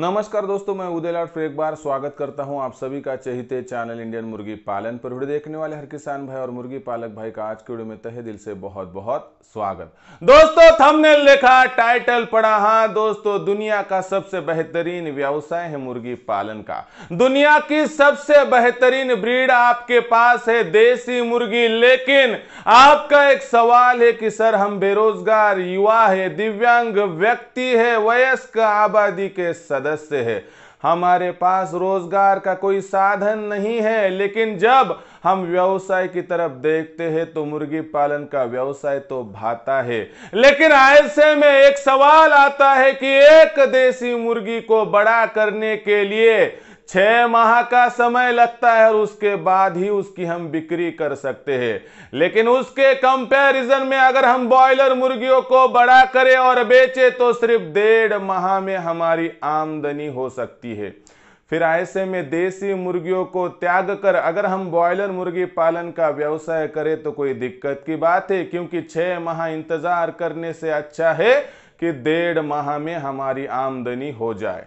नमस्कार दोस्तों, मैं उदय लाड फिर एक बार स्वागत करता हूं आप सभी का चहेते चैनल इंडियन मुर्गी पालन पर। वीडियो देखने वाले हर किसान भाई और मुर्गी पालक भाई का आज के वीडियो में तहे दिल से बहुत बहुत स्वागत। दोस्तों थंबनेल देखा, टाइटल पढ़ा, हाँ दोस्तों दुनिया का सबसे बेहतरीन व्यवसाय है मुर्गी पालन का। दुनिया की सबसे बेहतरीन ब्रीड आपके पास है देसी मुर्गी, लेकिन आपका एक सवाल है कि सर हम बेरोजगार युवा है, दिव्यांग व्यक्ति है, वयस्क आबादी के सदस्य है, हमारे पास रोजगार का कोई साधन नहीं है। लेकिन जब हम व्यवसाय की तरफ देखते हैं तो मुर्गी पालन का व्यवसाय तो भाता है, लेकिन ऐसे में एक सवाल आता है कि एक देसी मुर्गी को बड़ा करने के लिए 6 माह का समय लगता है और उसके बाद ही उसकी हम बिक्री कर सकते हैं। लेकिन उसके कंपैरिजन में अगर हम बॉयलर मुर्गियों को बड़ा करें और बेचे तो सिर्फ 1.5 माह में हमारी आमदनी हो सकती है। फिर ऐसे में देसी मुर्गियों को त्याग कर अगर हम बॉयलर मुर्गी पालन का व्यवसाय करें तो कोई दिक्कत की बात है, क्योंकि 6 माह इंतजार करने से अच्छा है कि 1.5 माह में हमारी आमदनी हो जाए।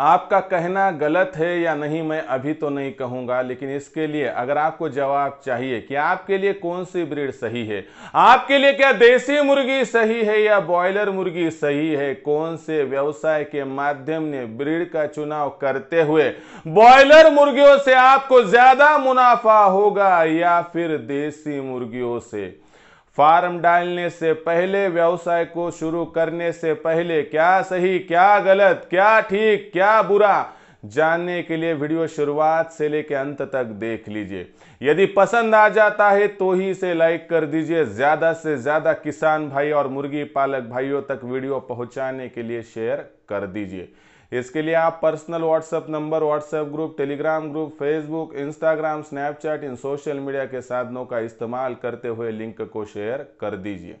आपका कहना गलत है या नहीं मैं अभी तो नहीं कहूंगा, लेकिन इसके लिए अगर आपको जवाब चाहिए कि आपके लिए कौन सी ब्रीड सही है, आपके लिए क्या देसी मुर्गी सही है या बॉयलर मुर्गी सही है, कौन से व्यवसाय के माध्यम ने ब्रीड का चुनाव करते हुए बॉयलर मुर्गियों से आपको ज्यादा मुनाफा होगा या फिर देसी मुर्गियों से, फार्म डालने से पहले, व्यवसाय को शुरू करने से पहले क्या सही, क्या गलत, क्या ठीक, क्या बुरा, जानने के लिए वीडियो शुरुआत से लेकर अंत तक देख लीजिए। यदि पसंद आ जाता है तो ही इसे लाइक कर दीजिए, ज्यादा से ज्यादा किसान भाई और मुर्गी पालक भाइयों तक वीडियो पहुंचाने के लिए शेयर कर दीजिए। इसके लिए आप personal WhatsApp number, WhatsApp group, Telegram group, Facebook, Instagram, Snapchat, इन सोशल मीडिया के साधनों का इस्तेमाल करते हुए लिंक को शेयर कर दीजिए।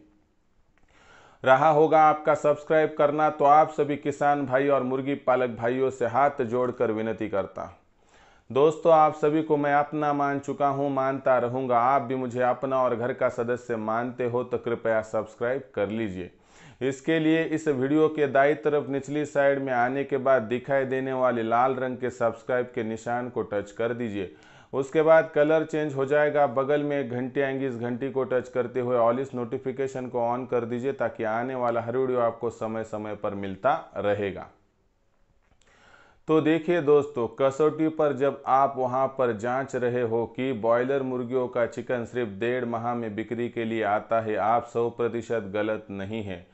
रहा होगा आपका सब्सक्राइब करना, तो आप सभी किसान भाई और मुर्गी पालक भाइयों से हाथ जोड़कर विनती करता हूं। दोस्तों आप सभी को मैं अपना मान चुका हूं, मानता रहूंगा। आप भी मुझे अपना और घर का सदस्य मानते हो तो कृपया सब्सक्राइब कर लीजिए। इसके लिए इस वीडियो के दाईं तरफ निचली साइड में आने के बाद दिखाई देने वाले लाल रंग के सब्सक्राइब के निशान को टच कर दीजिए। उसके बाद कलर चेंज हो जाएगा, बगल में एक घंटी आएंगी, इस घंटी को टच करते हुए ऑल इस नोटिफिकेशन को ऑन कर दीजिए ताकि आने वाला हर वीडियो आपको समय समय पर मिलता रहेगा। तो देखिए दोस्तों, कसौटी पर जब आप वहां पर जांच रहे हो कि बॉयलर मुर्गियों का चिकन सिर्फ 1.5 माह में बिक्री के लिए आता है, आप 100% गलत नहीं है।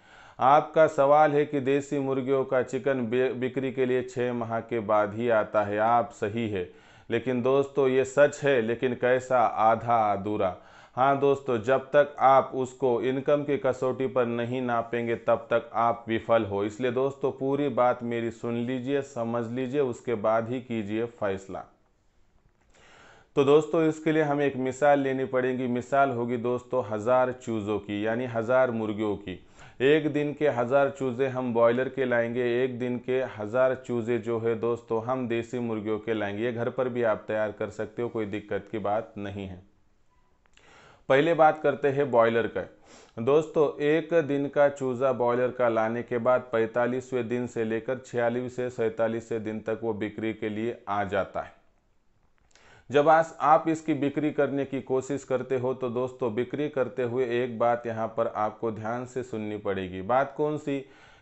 आपका सवाल है कि देसी मुर्गियों का चिकन बिक्री के लिए 6 माह के बाद ही आता है, आप सही है। लेकिन दोस्तों ये सच है, लेकिन कैसा, आधा अधूरा। हाँ दोस्तों, जब तक आप उसको इनकम की कसौटी पर नहीं नापेंगे तब तक आप विफल हो। इसलिए दोस्तों पूरी बात मेरी सुन लीजिए, समझ लीजिए, उसके बाद ही कीजिए फैसला। तो दोस्तों इसके लिए हमें एक मिसाल लेनी पड़ेगी। मिसाल होगी दोस्तों 1000 चूज़ों की, यानी 1000 मुर्गियों की। एक दिन के 1000 चूज़े हम बॉयलर के लाएंगे, एक दिन के 1000 चूज़े जो है दोस्तों हम देसी मुर्गियों के लाएंगे। ये घर पर भी आप तैयार कर सकते हो, कोई दिक्कत की बात नहीं है। पहले बात करते हैं बॉयलर का। दोस्तों एक दिन का चूज़ा बॉयलर का लाने के बाद 45वें दिन से लेकर 46 से 47 दिन तक वो बिक्री के लिए आ जाता है। जब आज आप इसकी बिक्री करने की कोशिश करते हो तो दोस्तों बिक्री करते हुए एक बात यहाँ पर आपको ध्यान से सुननी पड़ेगी। बात कौन सी,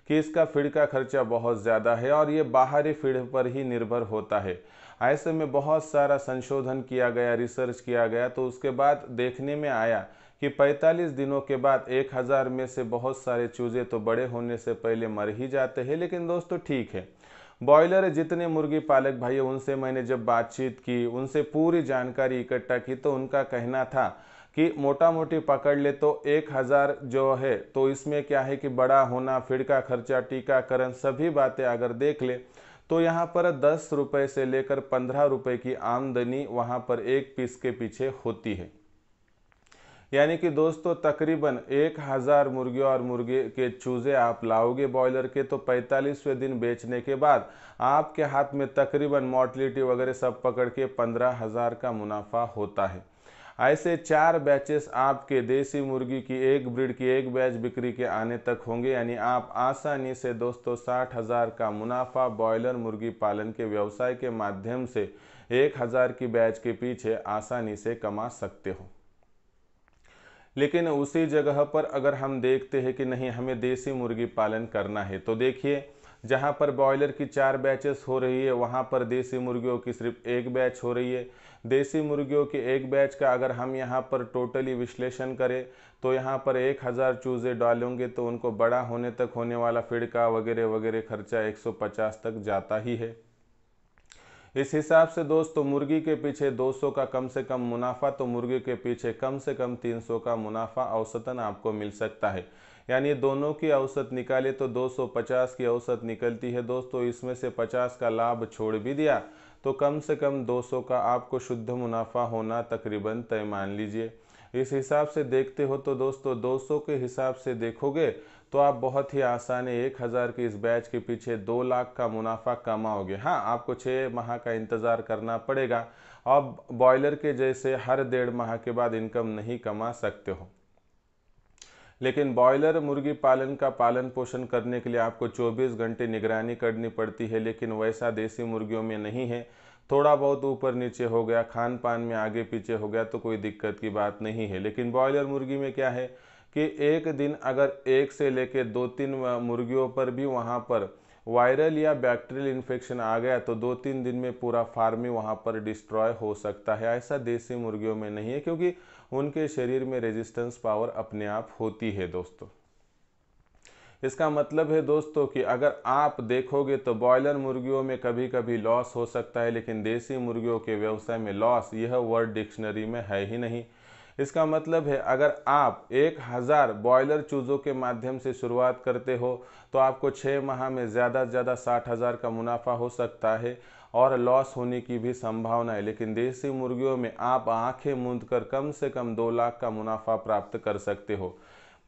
कि इसका फीड का खर्चा बहुत ज़्यादा है और ये बाहरी फीड पर ही निर्भर होता है। ऐसे में बहुत सारा संशोधन किया गया, रिसर्च किया गया, तो उसके बाद देखने में आया कि 45 दिनों के बाद 1000 में से बहुत सारे चूज़े तो बड़े होने से पहले मर ही जाते हैं। लेकिन दोस्तों ठीक है, बॉयलर जितने मुर्गी पालक भाई उनसे मैंने जब बातचीत की, उनसे पूरी जानकारी इकट्ठा की, तो उनका कहना था कि मोटा मोटी पकड़ ले तो 1000 जो है, तो इसमें क्या है कि बड़ा होना, फीड का खर्चा, टीकाकरण, सभी बातें अगर देख ले तो यहाँ पर 10 रुपये से लेकर 15 रुपये की आमदनी वहाँ पर एक पीस के पीछे होती है। यानी कि दोस्तों तकरीबन 1000 मुर्गियों और मुर्गे के चूज़े आप लाओगे बॉयलर के, तो 45वें दिन बेचने के बाद आपके हाथ में तकरीबन मॉर्टिलिटी वगैरह सब पकड़ के 15000 का मुनाफा होता है। ऐसे 4 बैचेस आपके देसी मुर्गी की एक ब्रीड की एक बैच बिक्री के आने तक होंगे, यानी आप आसानी से दोस्तों 60,000 का मुनाफा बॉयलर मुर्गी पालन के व्यवसाय के माध्यम से 1,000 की बैच के पीछे आसानी से कमा सकते हो। लेकिन उसी जगह पर अगर हम देखते हैं कि नहीं हमें देसी मुर्गी पालन करना है, तो देखिए जहाँ पर बॉयलर की 4 बैचेस हो रही है वहाँ पर देसी मुर्गियों की सिर्फ एक बैच हो रही है। देसी मुर्गियों के एक बैच का अगर हम यहाँ पर टोटली विश्लेषण करें तो यहाँ पर 1,000 चूजे डालेंगे तो उनको बड़ा होने तक होने वाला फीड का वगैरह वगैरह खर्चा 150 तक जाता ही है। इस हिसाब से दोस्तों मुर्गी के पीछे 200 का कम से कम मुनाफा, तो मुर्गी के पीछे कम से कम 300 का मुनाफा औसतन आपको मिल सकता है। यानी दोनों की औसत निकाले तो 250 की औसत निकलती है दोस्तों। इसमें से 50 का लाभ छोड़ भी दिया तो कम से कम 200 का आपको शुद्ध मुनाफा होना तकरीबन तय मान लीजिए। इस हिसाब से देखते हो तो दोस्तों 200 के हिसाब से देखोगे तो आप बहुत ही आसानी 1,000 के इस बैच के पीछे 2 लाख का मुनाफा कमाओगे। हाँ, आपको 6 माह का इंतज़ार करना पड़ेगा, अब बॉयलर के जैसे हर 1.5 माह के बाद इनकम नहीं कमा सकते हो। लेकिन बॉयलर मुर्गी पालन का पालन पोषण करने के लिए आपको 24 घंटे निगरानी करनी पड़ती है, लेकिन वैसा देसी मुर्गियों में नहीं है। थोड़ा बहुत ऊपर नीचे हो गया, खान पान में आगे पीछे हो गया तो कोई दिक्कत की बात नहीं है। लेकिन बॉयलर मुर्गी में क्या है कि एक दिन अगर 1 से लेकर 2-3 मुर्गियों पर भी वहाँ पर वायरल या बैक्टीरियल इन्फेक्शन आ गया तो 2-3 दिन में पूरा फार्म ही वहाँ पर डिस्ट्रॉय हो सकता है। ऐसा देसी मुर्गियों में नहीं है, क्योंकि उनके शरीर में रेजिस्टेंस पावर अपने आप होती है दोस्तों। इसका मतलब है दोस्तों कि अगर आप देखोगे तो बॉयलर मुर्गियों में कभी कभी लॉस हो सकता है, लेकिन देसी मुर्गियों के व्यवसाय में लॉस यह वर्ड डिक्शनरी में है ही नहीं। इसका मतलब है अगर आप 1,000 बॉयलर चूज़ों के माध्यम से शुरुआत करते हो तो आपको 6 माह में ज़्यादा से ज़्यादा 60,000 का मुनाफा हो सकता है और लॉस होने की भी संभावना है। लेकिन देसी मुर्गियों में आप आंखें मूंद कर कम से कम 2 लाख का मुनाफा प्राप्त कर सकते हो।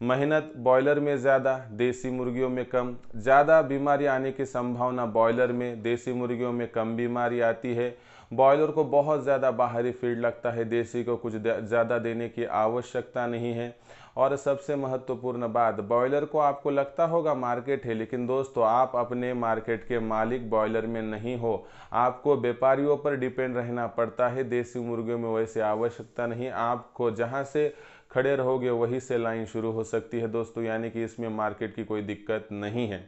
मेहनत बॉयलर में ज़्यादा, देसी मुर्गियों में कम। ज़्यादा बीमारी आने की संभावना बॉयलर में, देसी मुर्गियों में कम बीमारी आती है। बॉयलर को बहुत ज़्यादा बाहरी फीड लगता है, देसी को कुछ ज़्यादा देने की आवश्यकता नहीं है। और सबसे महत्वपूर्ण बात, बॉयलर को आपको लगता होगा मार्केट है, लेकिन दोस्तों आप अपने मार्केट के मालिक बॉयलर में नहीं हो, आपको व्यापारियों पर डिपेंड रहना पड़ता है। देसी मुर्गियों में वैसे आवश्यकता नहीं, आपको जहाँ से खड़े रहोगे वहीं से लाइन शुरू हो सकती है दोस्तों, यानी कि इसमें मार्केट की कोई दिक्कत नहीं है।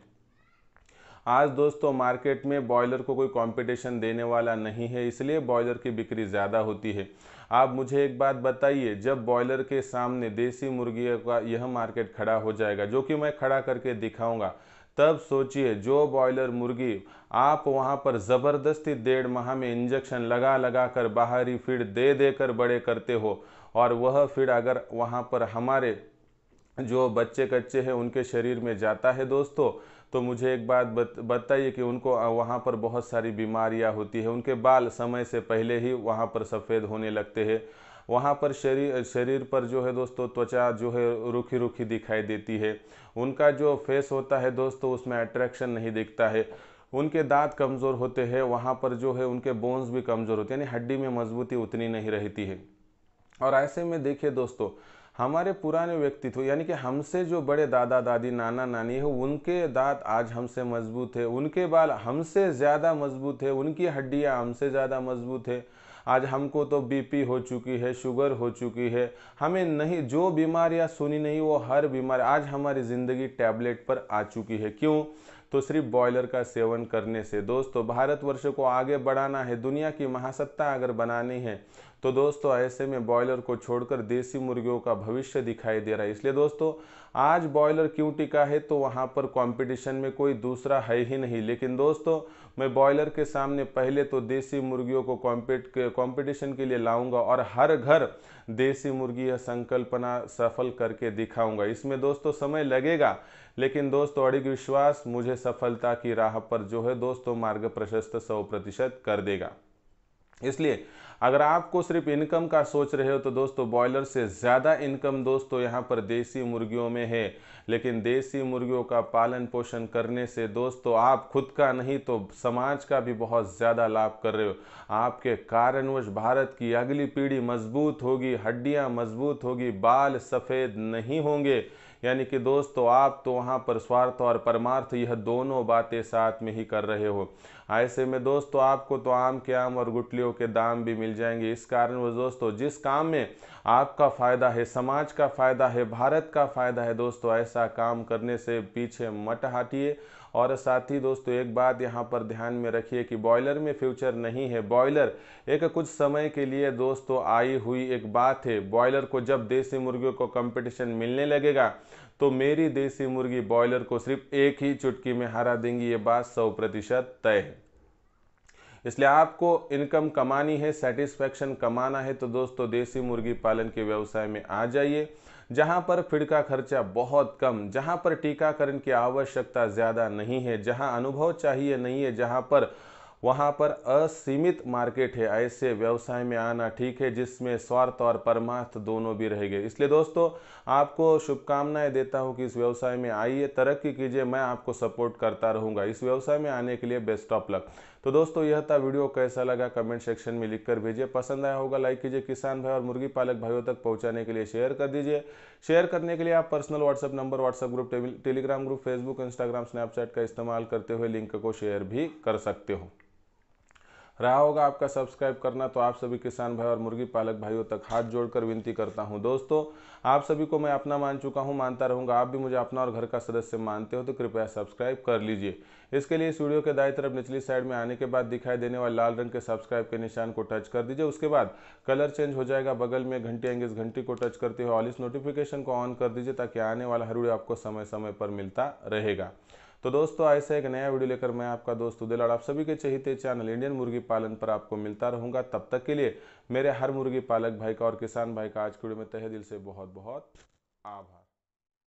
आज दोस्तों मार्केट में बॉयलर को कोई कंपटीशन देने वाला नहीं है, इसलिए बॉयलर की बिक्री ज़्यादा होती है। आप मुझे एक बात बताइए, जब बॉयलर के सामने देसी मुर्गियों का यह मार्केट खड़ा हो जाएगा, जो कि मैं खड़ा करके दिखाऊंगा, तब सोचिए जो बॉयलर मुर्गी आप वहां पर ज़बरदस्ती 1.5 माह में इंजेक्शन लगा लगा कर बाहरी फीड दे देकर बड़े करते हो, और वह फीड अगर वहां पर हमारे जो बच्चे कच्चे हैं उनके शरीर में जाता है दोस्तों, तो मुझे एक बात बताइए कि उनको वहाँ पर बहुत सारी बीमारियाँ होती है। उनके बाल समय से पहले ही वहाँ पर सफ़ेद होने लगते हैं, वहाँ पर शरीर पर जो है दोस्तों त्वचा जो है रूखी रूखी दिखाई देती है, उनका जो फेस होता है दोस्तों उसमें अट्रैक्शन नहीं दिखता है, उनके दांत कमज़ोर होते हैं, वहाँ पर जो है उनके बोन्स भी कमज़ोर होते हैं, यानी हड्डी में मजबूती उतनी नहीं रहती है। और ऐसे में देखिए दोस्तों हमारे पुराने व्यक्तित्व, यानी कि हमसे जो बड़े दादा दादी नाना नानी है, उनके दांत आज हमसे मजबूत है, उनके बाल हमसे ज़्यादा मजबूत है, उनकी हड्डियाँ हमसे ज़्यादा मजबूत है। आज हमको तो बीपी हो चुकी है, शुगर हो चुकी है, हमें नहीं जो बीमारियाँ सुनी नहीं वो हर बीमारी आज हमारी ज़िंदगी टैबलेट पर आ चुकी है। क्यों? तो सिर्फ बॉयलर का सेवन करने से। दोस्तों भारतवर्ष को आगे बढ़ाना है, दुनिया की महासत्ता अगर बनानी है तो दोस्तों ऐसे में बॉयलर को छोड़कर देसी मुर्गियों का भविष्य दिखाई दे रहा है। इसलिए दोस्तों आज बॉयलर क्यों टिका है, तो वहाँ पर कंपटीशन में कोई दूसरा है ही नहीं। लेकिन दोस्तों मैं बॉयलर के सामने पहले तो देसी मुर्गियों को कंपटीशन के लिए लाऊंगा और हर घर देसी मुर्गी यह संकल्पना सफल करके दिखाऊंगा। इसमें दोस्तों समय लगेगा, लेकिन दोस्तों अडिग विश्वास मुझे सफलता की राह पर जो है दोस्तों मार्ग प्रशस्त 100% कर देगा। इसलिए अगर आपको सिर्फ इनकम का सोच रहे हो तो दोस्तों बॉयलर से ज़्यादा इनकम दोस्तों यहाँ पर देसी मुर्गियों में है। लेकिन देसी मुर्गियों का पालन पोषण करने से दोस्तों आप खुद का नहीं तो समाज का भी बहुत ज़्यादा लाभ कर रहे हो। आपके कारणवश भारत की अगली पीढ़ी मजबूत होगी, हड्डियाँ मजबूत होगी, बाल सफ़ेद नहीं होंगे। यानी कि दोस्तों आप तो वहाँ पर स्वार्थ और परमार्थ यह दोनों बातें साथ में ही कर रहे हो। ऐसे में दोस्तों आपको तो आम के आम और गुटलियों के दाम भी मिल जाएंगे। इस कारण वो दोस्तों जिस काम में आपका फ़ायदा है, समाज का फ़ायदा है, भारत का फ़ायदा है दोस्तों, ऐसा काम करने से पीछे मत हटिए। और साथ ही दोस्तों एक बात यहाँ पर ध्यान में रखिए कि बॉयलर में फ्यूचर नहीं है। बॉयलर एक कुछ समय के लिए दोस्तों आई हुई एक बात है। बॉयलर को जब देसी मुर्गियों को कंपटीशन मिलने लगेगा तो मेरी देसी मुर्गी बॉयलर को सिर्फ एक ही चुटकी में हरा देंगी, ये बात 100% तय है। इसलिए आपको इनकम कमानी है, सेटिस्फैक्शन कमाना है तो दोस्तों देसी मुर्गी पालन के व्यवसाय में आ जाइए, जहाँ पर फीड का खर्चा बहुत कम, जहाँ पर टीकाकरण की आवश्यकता ज़्यादा नहीं है, जहाँ अनुभव चाहिए नहीं है, जहाँ पर वहाँ पर असीमित मार्केट है। ऐसे व्यवसाय में आना ठीक है जिसमें स्वार्थ और परमार्थ दोनों भी रहेंगे। इसलिए दोस्तों आपको शुभकामनाएं देता हूँ कि इस व्यवसाय में आइए, तरक्की कीजिए, मैं आपको सपोर्ट करता रहूँगा। इस व्यवसाय में आने के लिए बेस्ट ऑफ लक। तो दोस्तों यह था वीडियो, कैसा लगा कमेंट सेक्शन में लिखकर भेजिए, पसंद आया होगा लाइक कीजिए, किसान भाई और मुर्गी पालक भाइयों तक पहुंचाने के लिए शेयर कर दीजिए। शेयर करने के लिए आप personal WhatsApp number, WhatsApp group, Telegram group, Facebook, Instagram, Snapchat का इस्तेमाल करते हुए लिंक को शेयर भी कर सकते हो। रहा होगा आपका सब्सक्राइब करना, तो आप सभी किसान भाई और मुर्गी पालक भाइयों तक हाथ जोड़कर विनती करता हूं। दोस्तों आप सभी को मैं अपना मान चुका हूं, मानता रहूंगा। आप भी मुझे अपना और घर का सदस्य मानते हो तो कृपया सब्सक्राइब कर लीजिए। इसके लिए इस वीडियो के दाएं तरफ निचली साइड में आने के बाद दिखाई देने वाले लाल रंग के सब्सक्राइब के निशान को टच कर दीजिए। उसके बाद कलर चेंज हो जाएगा, बगल में घंटी आएंगे, इस घंटी को टच करते हुए ऑल इस नोटिफिकेशन को ऑन कर दीजिए ताकि आने वाला हर वीडियो आपको समय समय पर मिलता रहेगा। तो दोस्तों ऐसा एक नया वीडियो लेकर मैं आपका दोस्त उदय लाड आप सभी के चहेते चैनल इंडियन मुर्गी पालन पर आपको मिलता रहूंगा। तब तक के लिए मेरे हर मुर्गी पालक भाई का और किसान भाई का आज के वीडियो में तहे दिल से बहुत बहुत आभार।